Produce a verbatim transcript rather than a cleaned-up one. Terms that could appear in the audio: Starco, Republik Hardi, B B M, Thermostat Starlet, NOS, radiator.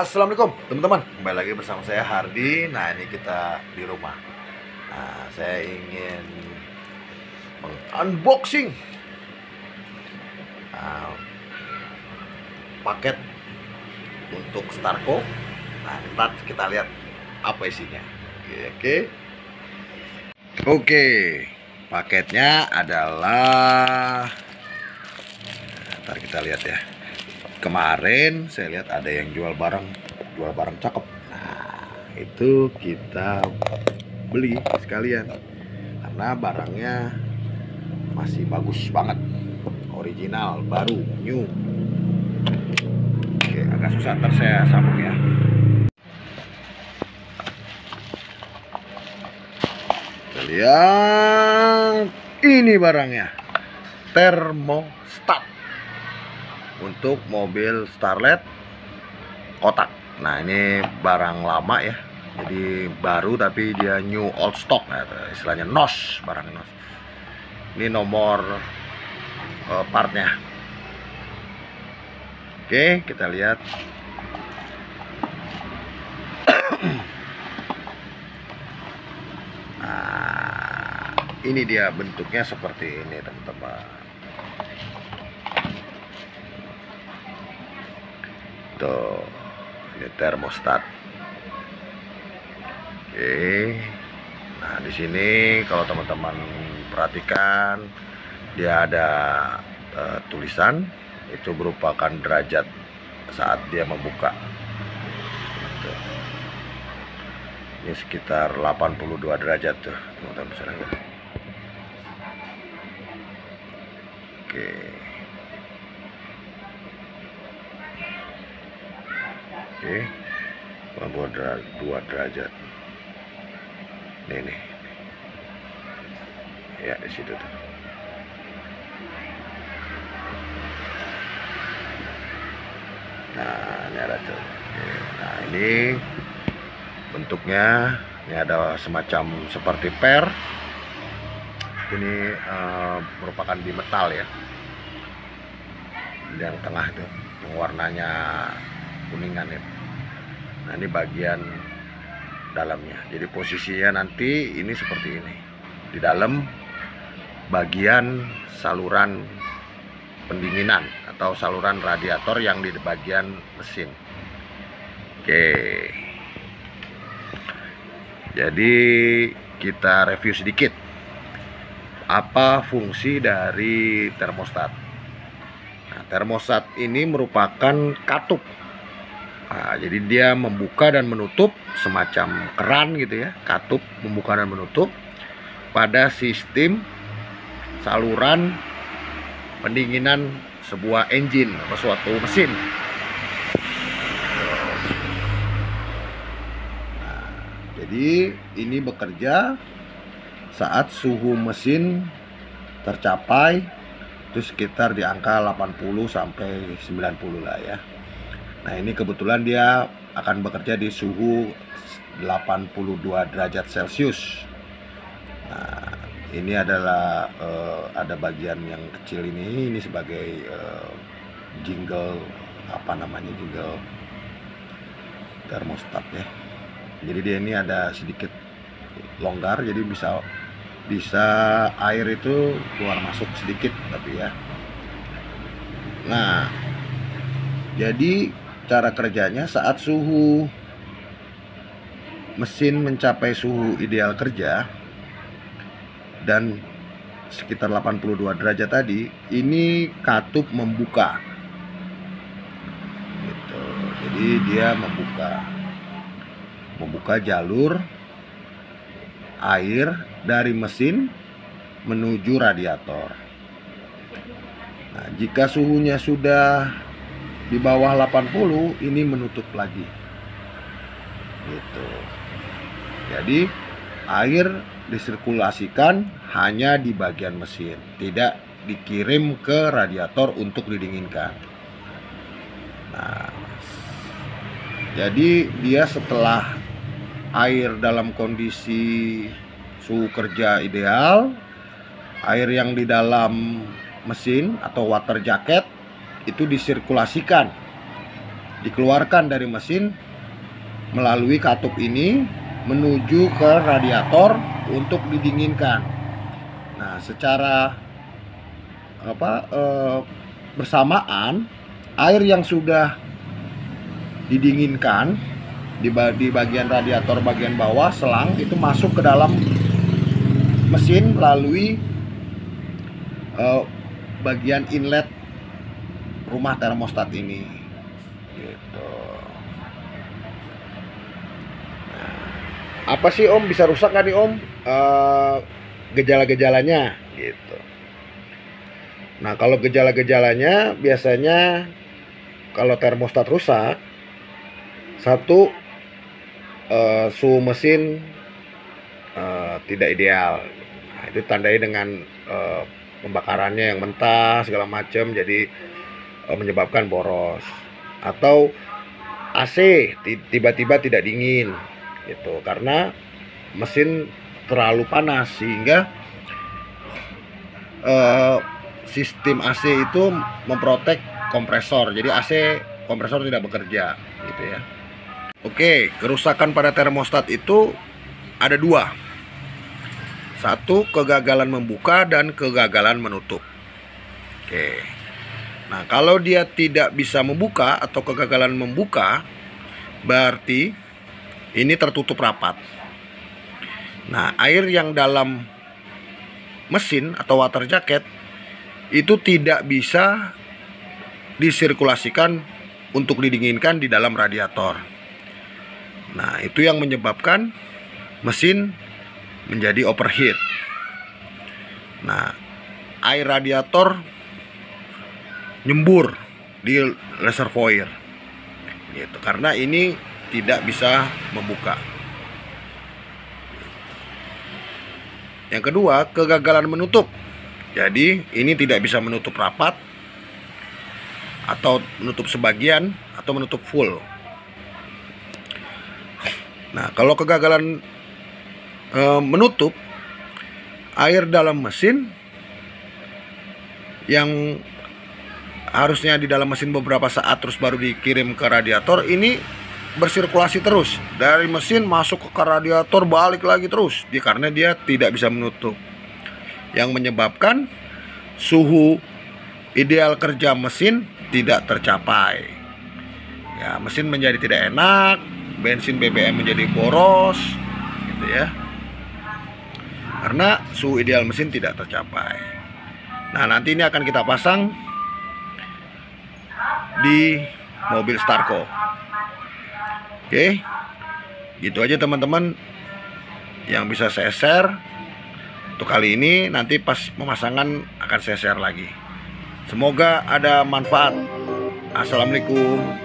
Assalamualaikum teman-teman, kembali lagi bersama saya Hardi. Nah, ini kita di rumah. Nah, saya ingin mengunboxing nah, paket untuk Starco. Nah, ntar kita lihat apa isinya. Oke, oke. Oke, paketnya adalah nah, ntar kita lihat ya. Kemarin saya lihat ada yang jual barang jual barang cakep. Nah, itu kita beli sekalian karena barangnya masih bagus banget, original, baru, new. Oke, agak susah, ntar saya sambung ya. Kita lihat ini barangnya, thermostat untuk mobil Starlet kotak. Nah, ini barang lama ya, jadi baru tapi dia new old stock, nah, istilahnya N O S, barang N O S. Ini nomor uh, partnya. Oke, kita lihat. Nah, ini dia bentuknya seperti ini teman-teman. Tuh, ini thermostat. Oke. Nah, di sini kalau teman-teman perhatikan dia ada uh, tulisan itu merupakan derajat saat dia membuka. Tuh. Ini sekitar delapan puluh dua derajat tuh, teman-teman bisa lihat. Oke. Oke, dua derajat. Nih nih. Ya, di situ tuh. Nah, ini ada tuh. Oke. Nah, ini bentuknya ini ada semacam seperti per. Ini uh, merupakan di metal ya. Yang tengah tuh, yang warnanya kuningan ya. Nah, ini bagian dalamnya. Jadi posisinya nanti ini seperti ini. Di dalam bagian saluran pendinginan atau saluran radiator yang di bagian mesin. Oke. Jadi kita review sedikit apa fungsi dari thermostat. Nah, thermostat ini merupakan katup. Nah, jadi dia membuka dan menutup semacam keran gitu ya, katup membuka dan menutup pada sistem saluran pendinginan sebuah engine atau suatu mesin. Nah, jadi ini bekerja saat suhu mesin tercapai itu sekitar di angka delapan puluh sampai sembilan puluh lah ya. Nah, ini kebetulan dia akan bekerja di suhu delapan puluh dua derajat Celcius. Nah, ini adalah uh, ada bagian yang kecil ini, ini sebagai uh, jingle, apa namanya, jingle thermostat ya. Jadi dia ini ada sedikit longgar, jadi bisa bisa air itu keluar masuk sedikit tapi ya. Nah, jadi cara kerjanya saat suhu mesin mencapai suhu ideal kerja dan sekitar delapan puluh dua derajat tadi, ini katup membuka gitu. Jadi dia membuka membuka jalur air dari mesin menuju radiator. Nah, jika suhunya sudah di bawah delapan puluh, ini menutup lagi gitu. Jadi air disirkulasikan hanya di bagian mesin, tidak dikirim ke radiator untuk didinginkan. Nah, jadi dia setelah air dalam kondisi suhu kerja ideal, air yang di dalam mesin atau water jacket itu disirkulasikan dikeluarkan dari mesin melalui katup ini menuju ke radiator untuk didinginkan. Nah, secara apa eh, bersamaan air yang sudah didinginkan di, di bagian radiator bagian bawah selang itu masuk ke dalam mesin melalui eh, bagian inlet rumah termostat ini gitu. Nah, apa sih Om, bisa rusak nggak nih Om uh, gejala-gejalanya gitu. Nah, kalau gejala-gejalanya biasanya kalau termostat rusak, satu uh, suhu mesin uh, tidak ideal. Nah, itu tandai dengan uh, pembakarannya yang mentah segala macam, jadi menyebabkan boros. Atau A C tiba-tiba tidak dingin gitu karena mesin terlalu panas, sehingga uh, sistem A C itu memprotek kompresor, jadi A C kompresor tidak bekerja gitu ya. Oke, kerusakan pada termostat itu ada dua. Satu, kegagalan membuka dan kegagalan menutup. Oke. Nah, kalau dia tidak bisa membuka atau kegagalan membuka, berarti ini tertutup rapat. Nah, air yang dalam mesin atau water jacket itu tidak bisa disirkulasikan untuk didinginkan di dalam radiator. Nah, itu yang menyebabkan mesin menjadi overheat. Nah, air radiator nyembur di reservoir gitu, karena ini tidak bisa membuka. Yang kedua, kegagalan menutup. Jadi ini tidak bisa menutup rapat atau menutup sebagian atau menutup full. Nah, kalau kegagalan menutup, air dalam mesin yang harusnya di dalam mesin beberapa saat terus baru dikirim ke radiator, ini bersirkulasi terus dari mesin masuk ke radiator, balik lagi terus dia, karena dia tidak bisa menutup, yang menyebabkan suhu ideal kerja mesin tidak tercapai. Ya, mesin menjadi tidak enak, bensin B B M menjadi boros gitu ya, karena suhu ideal mesin tidak tercapai. Nah, nanti ini akan kita pasang di mobil Starco. Oke, gitu aja teman-teman yang bisa saya share untuk kali ini. Nanti pas pemasangan akan saya share lagi. Semoga ada manfaat. Assalamualaikum.